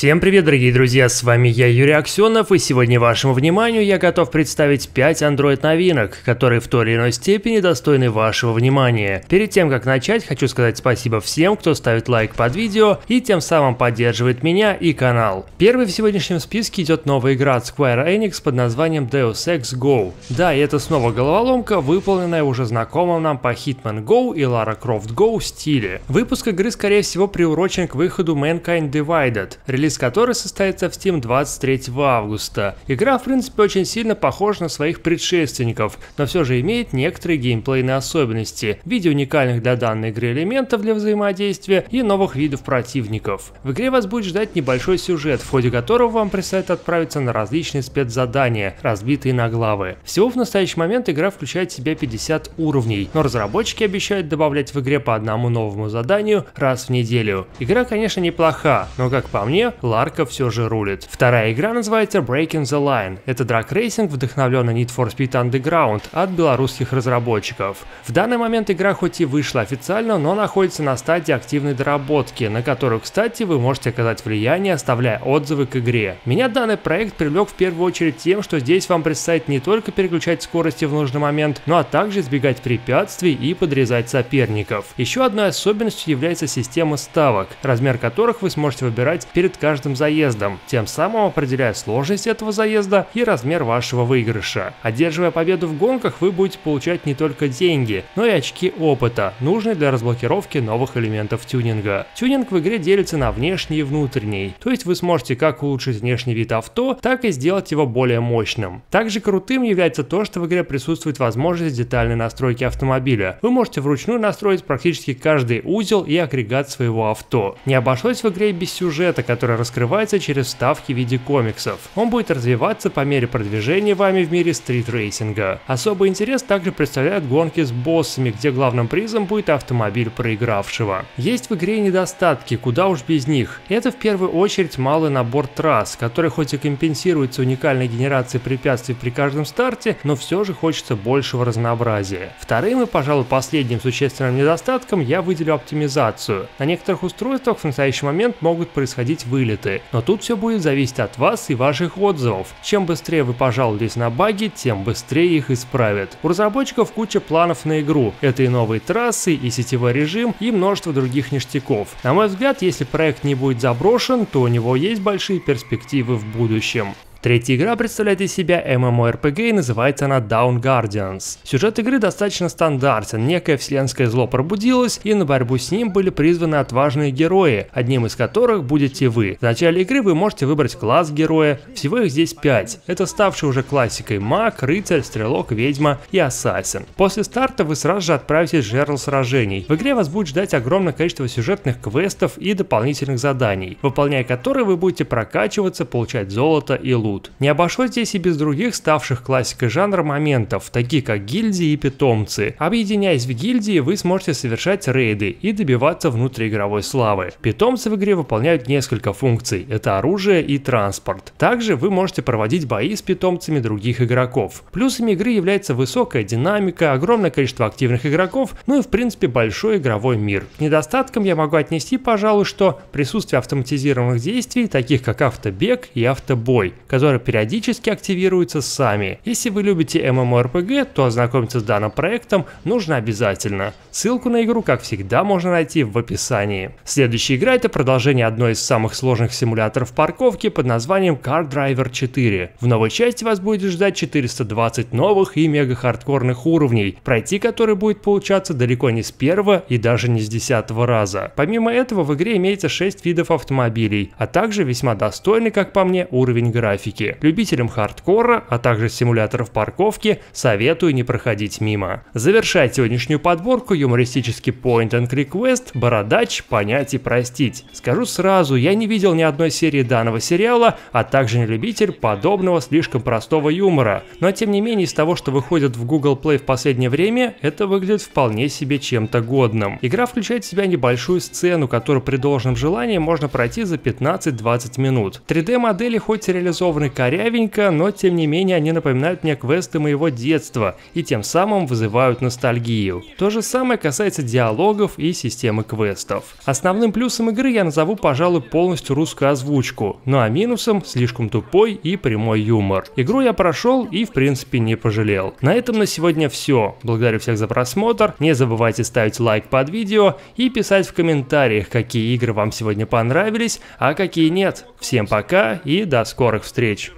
Всем привет, дорогие друзья, с вами я, Юрий Аксенов, и сегодня вашему вниманию я готов представить 5 Android-новинок, которые в той или иной степени достойны вашего внимания. Перед тем, как начать, хочу сказать спасибо всем, кто ставит лайк под видео и тем самым поддерживает меня и канал. Первый в сегодняшнем списке идет новая игра от Square Enix под названием Deus Ex Go. Да, и это снова головоломка, выполненная уже знакомым нам по Hitman Go и Lara Croft Go стиле. Выпуск игры, скорее всего, приурочен к выходу Mankind Divided, релиз которой состоится в Steam 23 августа. Игра, в принципе, очень сильно похожа на своих предшественников, но все же имеет некоторые геймплейные особенности в виде уникальных для данной игры элементов для взаимодействия и новых видов противников. В игре вас будет ждать небольшой сюжет, в ходе которого вам предстоит отправиться на различные спецзадания, разбитые на главы. Всего в настоящий момент игра включает в себя 50 уровней, но разработчики обещают добавлять в игре по одному новому заданию раз в неделю. Игра, конечно, неплоха, но, как по мне, Ларка все же рулит. Вторая игра называется Breaking the Line. Это драг-рейсинг, вдохновленный Need for Speed Underground от белорусских разработчиков. В данный момент игра хоть и вышла официально, но находится на стадии активной доработки, на которую, кстати, вы можете оказать влияние, оставляя отзывы к игре. Меня данный проект привлек в первую очередь тем, что здесь вам предстоит не только переключать скорости в нужный момент, но а также избегать препятствий и подрезать соперников. Еще одной особенностью является система ставок, размер которых вы сможете выбирать перед каждым заездом, тем самым определяя сложность этого заезда и размер вашего выигрыша. Одерживая победу в гонках, вы будете получать не только деньги, но и очки опыта, нужные для разблокировки новых элементов тюнинга. Тюнинг в игре делится на внешний и внутренний, то есть вы сможете как улучшить внешний вид авто, так и сделать его более мощным. Также крутым является то, что в игре присутствует возможность детальной настройки автомобиля. Вы можете вручную настроить практически каждый узел и агрегат своего авто. Не обошлось в игре и без сюжета, который раскрывается через вставки в виде комиксов. Он будет развиваться по мере продвижения вами в мире стрит-рейсинга. Особый интерес также представляют гонки с боссами, где главным призом будет автомобиль проигравшего. Есть в игре недостатки, куда уж без них. Это в первую очередь малый набор трасс, который хоть и компенсируется уникальной генерацией препятствий при каждом старте, но все же хочется большего разнообразия. Вторым и, пожалуй, последним существенным недостатком я выделю оптимизацию. На некоторых устройствах в настоящий момент могут происходить вылеты, но тут все будет зависеть от вас и ваших отзывов. Чем быстрее вы пожалуетесь на баги, тем быстрее их исправят. У разработчиков куча планов на игру. Это и новые трассы, и сетевой режим, и множество других ништяков. На мой взгляд, если проект не будет заброшен, то у него есть большие перспективы в будущем. Третья игра представляет из себя MMORPG и называется она Dawn Guardians. Сюжет игры достаточно стандартен, некое вселенское зло пробудилось, и на борьбу с ним были призваны отважные герои, одним из которых будете вы. В начале игры вы можете выбрать класс героя, всего их здесь 5. Это ставший уже классикой маг, рыцарь, стрелок, ведьма и ассасин. После старта вы сразу же отправитесь в жерло сражений. В игре вас будет ждать огромное количество сюжетных квестов и дополнительных заданий, выполняя которые вы будете прокачиваться, получать золото и лут. Не обошлось здесь и без других ставших классикой жанра моментов, такие как гильдии и питомцы. Объединяясь в гильдии, вы сможете совершать рейды и добиваться внутриигровой славы. Питомцы в игре выполняют несколько функций, это оружие и транспорт. Также вы можете проводить бои с питомцами других игроков. Плюсами игры является высокая динамика, огромное количество активных игроков, ну и в принципе большой игровой мир. К недостаткам я могу отнести, пожалуй, что присутствие автоматизированных действий, таких как автобег и автобой, которые периодически активируются сами. Если вы любите MMORPG, то ознакомиться с данным проектом нужно обязательно. Ссылку на игру, как всегда, можно найти в описании. Следующая игра — это продолжение одной из самых сложных симуляторов парковки под названием Car Driver 4. В новой части вас будет ждать 420 новых и мега хардкорных уровней, пройти которые будет получаться далеко не с первого и даже не с 10-го раза. Помимо этого в игре имеется 6 видов автомобилей, а также весьма достойный, как по мне, уровень графики. Любителям хардкора, а также симуляторов парковки советую не проходить мимо. Завершает сегодняшнюю подборку юмористический point-and-click квест «Бородач. Понять и простить». Скажу сразу, я не видел ни одной серии данного сериала, а также не любитель подобного слишком простого юмора. Но тем не менее, из того, что выходит в Google Play в последнее время, это выглядит вполне себе чем-то годным. Игра включает в себя небольшую сцену, которую при должном желании можно пройти за 15-20 минут. 3D-модели хоть и реализованы сделаны корявенько, но тем не менее они напоминают мне квесты моего детства и тем самым вызывают ностальгию. То же самое касается диалогов и системы квестов. Основным плюсом игры я назову, пожалуй, полностью русскую озвучку, ну а минусом слишком тупой и прямой юмор. Игру я прошел и в принципе не пожалел. На этом на сегодня все. Благодарю всех за просмотр, не забывайте ставить лайк под видео и писать в комментариях, какие игры вам сегодня понравились, а какие нет. Всем пока и до скорых встреч!